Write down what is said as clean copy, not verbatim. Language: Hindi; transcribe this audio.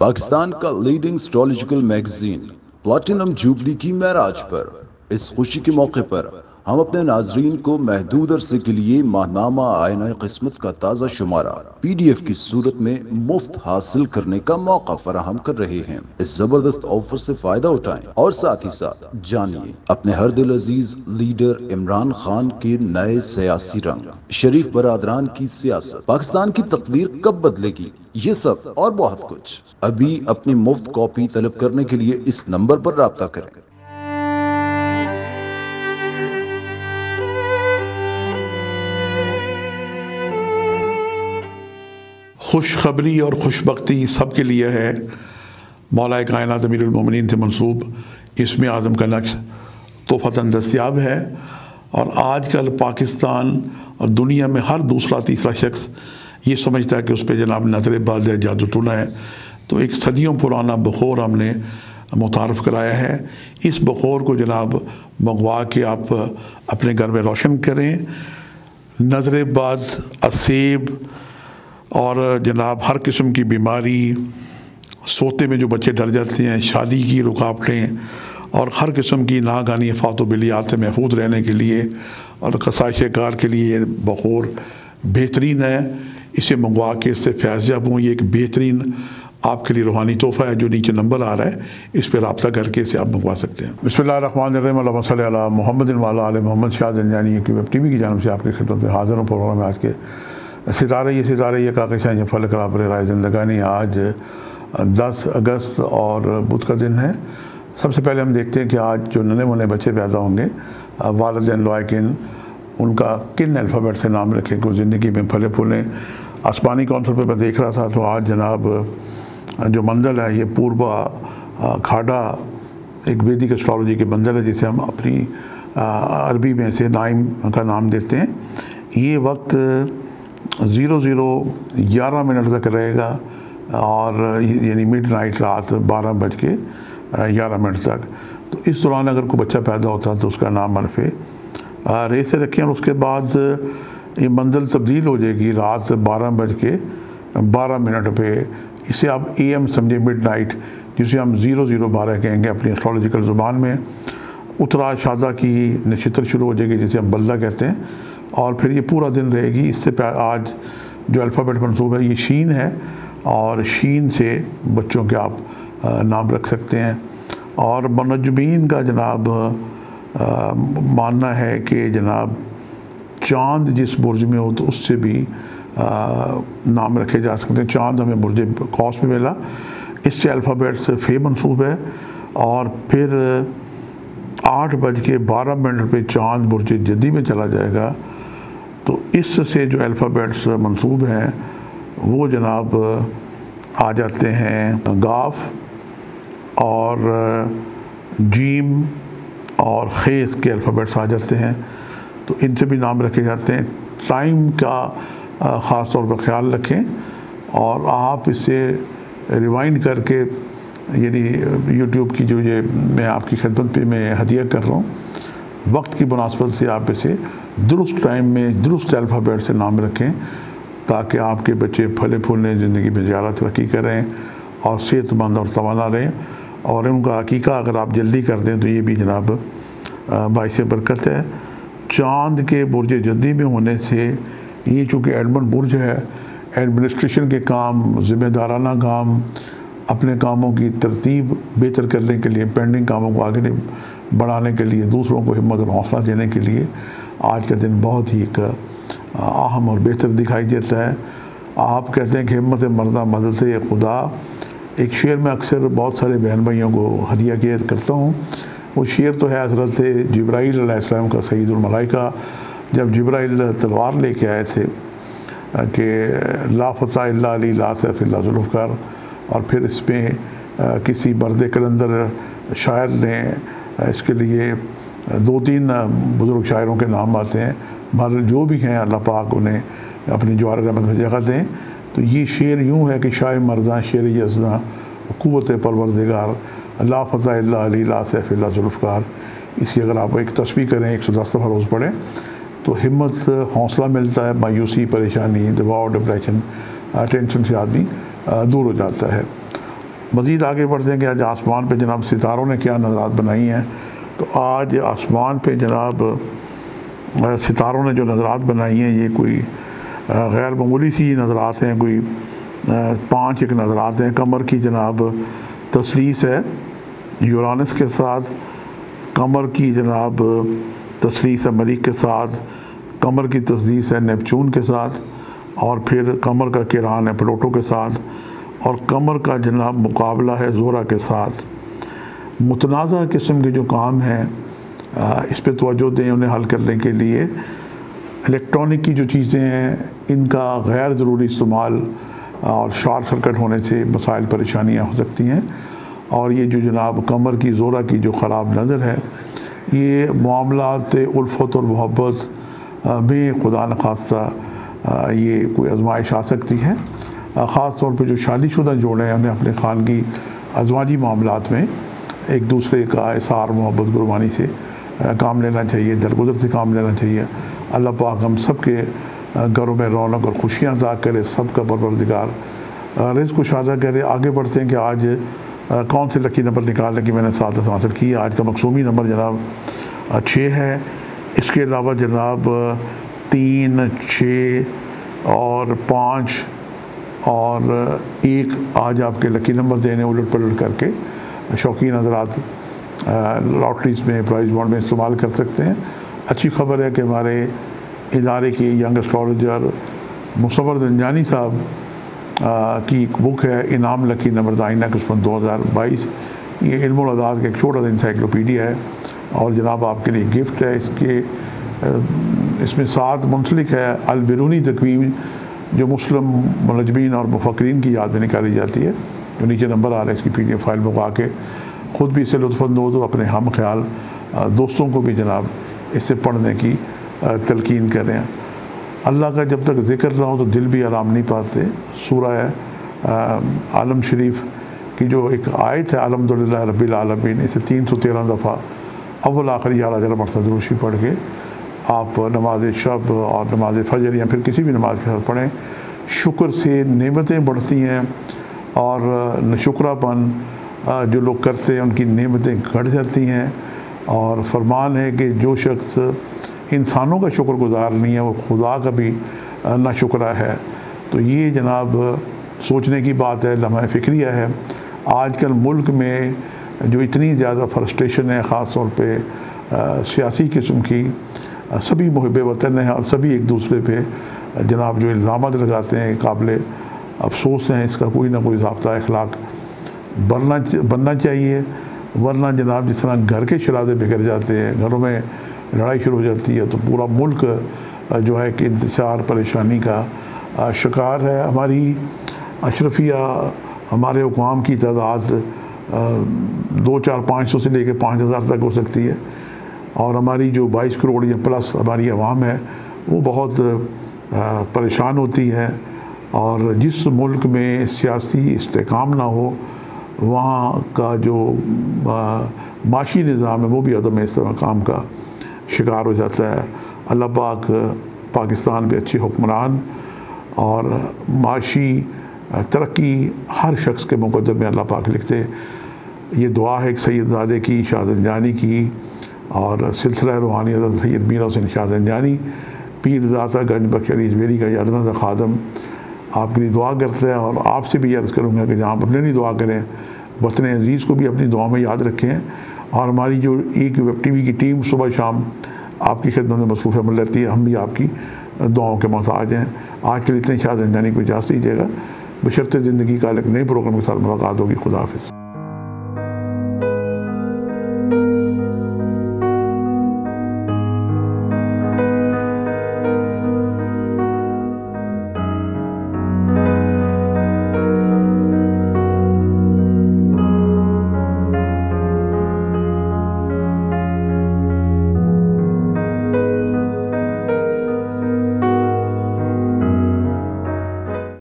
पाकिस्तान का leading astrological magazine platinum jubilee की मेराज पर इस खुशी के मौके पर हम अपने नाजरीन को महदूद अरसे के लिए माहनामा आयना किस्मत का ताज़ा शुमारा PDF की सूरत में मुफ्त हासिल करने का मौका फराहम कर रहे हैं। इस जबरदस्त ऑफर से फायदा उठाएं और साथ ही साथ जानिए अपने हर दिल अजीज लीडर इमरान खान के नए सियासी रंग, शरीफ बरादरान की सियासत, पाकिस्तान की तकदीर कब बदलेगी, ये सब और बहुत कुछ। अभी अपनी मुफ्त कॉपी तलब करने के लिए इस नंबर पर राब्ता करें। खुशखबरी और खुशबख्ती सब के लिए है। मौलाए कायनात अमीरुल मोमिनीन से मनसूब इसमें आज़म का नक्श तोहफ़तन दस्तियाब है और आजकल पाकिस्तान और दुनिया में हर दूसरा तीसरा शख्स ये समझता है कि उस पर जनाब नज़र बाज़ जादू टोना है। तो एक सदियों पुराना बखौर हमने मुतारफ़ कराया है। इस बखौर को जनाब मंगवा के आप अपने घर में रोशन करें। नज़र बाज़, असेब और जनाब हर किस्म की बीमारी, सोते में जो बच्चे डर जाते हैं, शादी की रुकावटें और हर किस्म की नागानी आफात बिलियात से महफूज रहने के लिए और कसाइशकार के लिए बखौर बेहतरीन है। इसे मंगवा के इससे फैज़याब हों। ये एक बेहतरीन आपके लिए रूहानी तोहफ़ा है जो नीचे नंबर आ रहा है, इस पर रब्ता करके इसे आप मंगवा सकते हैं। बिस्मिल्लाहिर्रहमानिर्रहीम, अल्लाहुम्मा सल्लि अला मुहम्मद वाला आले मोहम्मद। शाह ज़ंजानी की वेब टीवी की जानिब से आपकी खिदमत में हाज़िर हूँ। प्रोग्राम आज के सितारे ये काकिशां ये फल करा पर राय ज़िंदगानी। आज 10 अगस्त और बुध का दिन है। सबसे पहले हम देखते हैं कि आज जो नन्हे मुन्ने बच्चे पैदा होंगे, वालदैन लायकिन उनका किन अल्फ़ाबेट से नाम रखें को ज़िंदगी में फले फूलें। आसमानी कॉन्सल पर मैं देख रहा था तो आज जनाब जो मंजिल है ये पूर्वा खाड़ा एक वैदिक एस्ट्रोलॉजी की मंजिल है जिसे हम अपनी अरबी में से नाइम का नाम देते हैं। ये वक्त 00:11 तक रहेगा और यानी मिडनाइट रात 12:11 तक। तो इस दौरान अगर कोई बच्चा पैदा होता है तो उसका नाम हरफे रे से रखें और उसके बाद ये मंजिल तब्दील हो जाएगी रात 12:12 पे। इसे आप AM समझे, मिडनाइट, जिसे हम 00:12 कहेंगे अपनी एस्ट्रोलॉजिकल ज़ुबान में। उत्तरा शादा की नक्षत्र शुरू हो जाएगी जिसे हम बल्ला कहते हैं और फिर ये पूरा दिन रहेगी। इससे आज जो अल्फ़ाबेट मनसूब है ये शीन है और शीन से बच्चों के आप नाम रख सकते हैं। और मुनज्जमीन का जनाब मानना है कि जनाब चाँद जिस बुर्ज में हो तो उससे भी नाम रखे जा सकते हैं। चाँद हमें बुर्ज कौस में मिला, इससे अल्फ़ाबेट से फे मनसूब है। और फिर 8:12 पे चाँद बुर्ज जद्दी में चला जाएगा। तो इससे जो अल्फ़ाबेट्स मंसूब हैं वो जनाब आ जाते हैं गाफ और जीम और खेस के अल्फ़ाबेट्स आ जाते हैं। तो इनसे भी नाम रखे जाते हैं। टाइम का ख़ास तौर पर ख्याल रखें और आप इसे रिवाइंड करके यानी YouTube की जो ये मैं आपकी खिदमत पे मैं हदिया कर रहा हूँ, वक्त की मुनासबत से आप इसे दुरुस्त टाइम में दुरुस्त अल्फ़ाबेट से नाम रखें ताकि आपके बच्चे फले फूलें, ज़िंदगी में ज़्यादा तरक्की करें और सेहतमंद और तवाना रहें। और उनका हकीका अगर आप जल्दी कर दें तो ये भी जनाब बाइस बरकत है। चाँद के बुर्ज जद्दी में होने से ये चूँकि एडमन बुर्ज है, एडमिनिस्ट्रेशन के काम, ज़िम्मेदाराना काम, अपने कामों की तरतीब बेहतर करने के लिए, पेंडिंग कामों को आगे बढ़ाने के लिए, दूसरों को हिम्मत और हौसला देने के लिए आज का दिन बहुत ही एक अहम और बेहतर दिखाई देता है। आप कहते हैं कि हिम्मत मरदा मदद खुदा, एक शेर में अक्सर बहुत सारे बहन भाइयों को हदिया किया करता हूँ। वो शेर तो है हज़रत जिब्राईल अलैहिस्सलाम का, सईदुल मलाइका। जब जिब्राईल तलवार लेके आए थे कि ला फता इल्ला अली ला सैफ इल्ला ज़ुल्फ़िकार, और फिर इसमें किसी बर्दे कलंदर शायर ने इसके लिए 2-3 बुज़ुर्ग शायरों के नाम आते हैं। मगर जो भी हैं अल्लाह पाक उन्हें अपनी जवार रहमत में जगह दें। तो ये शेर यूँ है कि शायर मर्दा शेर यज़दा क़ुव्वत परवरदिगार ला फ़तह इल्ला अली ला सैफ इल्ला ज़ुल्फ़िकार। इसकी अगर आप एक तस्बीह करें 110 दफ़ा रोज़ पढ़ें तो हिम्मत, हौसला मिलता है। मायूसी, परेशानी, दबाव, डिप्रेशन, टेंशन से आदमी दूर हो जाता है। मज़ीद आगे बढ़ते हैं कि आज आसमान पे जनाब सितारों ने क्या नज़रात बनाई हैं। तो आज आसमान पे जनाब सितारों ने जो नज़रात बनाई हैं ये कोई गैर मामूली सी नज़रात हैं, कोई 5 एक नज़रात हैं। कमर की जनाब तसलीस है यूरानस के साथ, कमर की जनाब तसलीस है मलिक के साथ, कमर की तसदीस है नेपच्यून के साथ, और फिर कमर का किरान है प्लूटो के साथ, और कमर का जनाब मुकाबला है जोरा के साथ। मुतनाज़ा किस्म के जो काम हैं इस पर तवज्जो दें, उन्हें हल करने के लिए इलेक्ट्रॉनिक की जो चीज़ें हैं इनका गैर ज़रूरी इस्तेमाल और शॉर्ट सर्किट होने से मसाइल परेशानियाँ हो सकती हैं। और ये जो जनाब कमर की जोरा की जो ख़राब नज़र है ये मामलात उल्फत और मोहब्बत में खुदा न खास्ता ये कोई आजमाइश आ सकती है। ख़ास तौर पर जो शादीशुदा जोड़े हैं उन्हें अपने खानगी अजवाजी मामलात में एक दूसरे का इसार मोहब्बत गुरबानी से काम लेना चाहिए, दरगुजर से काम लेना चाहिए। अल्लाह पाक हम सब के घरों में रौनक और खुशियाँ अदा करे, सब का परवरदिगार रिज़्क़ कुशादा करे। आगे बढ़ते हैं कि आज कौन से लकी नंबर निकालने की मैंने सादत हासिल की। आज का मकसूमी नंबर जनाब 6 है, इसके अलावा जनाब 3, 6 और 5 और 1 आज आपके लकी नंबर देने उलट पलट करके शौकीन हजरात लॉटरीज़ में प्राइज़ बॉन्ड में इस्तेमाल कर सकते हैं। अच्छी खबर है कि हमारे इदारे की यंग एस्ट्रोलॉजर मुसव्वर जंजानी साहब की एक बुक है इनाम लकी नंबर दाइना किस्मत 2022। ये इल्म और आदात का एक छोटा सा इंसाइक्लोपीडिया है और जनाब आपके लिए गिफ्ट है। इसमें 7 मुंसलिक है अलबिरूनी तकवीम जो मुस्लिम मुलजमीन और मुफक्रीन की याद में निकाली जाती है। जो नीचे नंबर आ रहा है इसकी PDF फाइल मंगा के ख़ुद भी इसे लुत्फ़अंदोज़ हो, अपने हम ख्याल दोस्तों को भी जनाब इसे पढ़ने की तलकीन करें। अल्लाह का जब तक जिक्र ना हो तो दिल भी आराम नहीं पाते। सूरह आलम शरीफ की जो एक आयत है अलहम्दुलिल्लाह रब्बिल आलमीन, इसे 313 दफ़ा अव्वल आखिर 11 मरतबा दुरूद पढ़ के आप नमाज शब और नमाज फजर या फिर किसी भी नमाज के साथ पढ़ें। शुक्र से नेमतें बढ़ती हैं और नशुक्रापन जो लोग करते हैं उनकी नेमतें घट जाती हैं। और फरमान है कि जो शख्स इंसानों का शुक्रगुजार नहीं है वो खुदा का भी ना शुक्रा है। तो ये जनाब सोचने की बात है, लम्हा फ़िक्रिया है। आजकल मुल्क में जो इतनी ज़्यादा फ्रस्ट्रेशन है ख़ास तौर पर सियासी किस्म की, सभी मुहब्बे वतन हैं और सभी एक दूसरे पे जनाब जो इल्ज़ामात लगाते हैं काबिले अफसोस हैं। इसका कोई ना कोई ज़ाब्ता अखलाक बनना चाहिए, वरना जनाब जिस तरह घर के शराजे बिगड़ जाते हैं, घरों में लड़ाई शुरू हो जाती है तो पूरा मुल्क जो है कि इंतशार परेशानी का शिकार है। हमारी अशरफिया हमारे हुक्काम की तादाद 2, 4, 500 से लेकर 5000 तक हो सकती है और हमारी जो 22 करोड़ या प्लस हमारी आवाम है वो बहुत परेशान होती है। और जिस मुल्क में सियासी इस्तेकाम ना हो वहाँ का जो माशी निज़ाम है वो भी अदम इस्तेकाम का शिकार हो जाता है। अल्लाह पाक पाकिस्तान पे अच्छे हुक्मरान और माशी तरक्की हर शख्स के मुकद्दर में अल्लाह पाक लिखते। ये दुआ है एक सैयदजादे की, शाह ज़ंजानी की, और सिलसिला रूहानी हज़रत सैयद मीर हुसैन शाह ज़ंजानी पीर दाता गंज बख्श अलीजवेरी का यादना सा खादम आपके लिए दुआ करता है। और आपसे भी अर्ज़ करूँगा कि जहाँ आप अपने लिए दुआ करें वतन अजीज़ को भी अपनी दुआ में याद रखें। और हमारी जो एक वेब टीवी की टीम सुबह शाम आपकी खिदमत में मसरूफ़ अमल रहती है, हम भी आपकी दुआओं के मोहताज हैं। आज के लिए इतने शाह ज़ंजानी को इजाज़त दीजिएगा, बशर्ते ज़िंदगी का एक नए प्रोग्राम के साथ मुलाकात होगी। खुदा हाफ़िज़।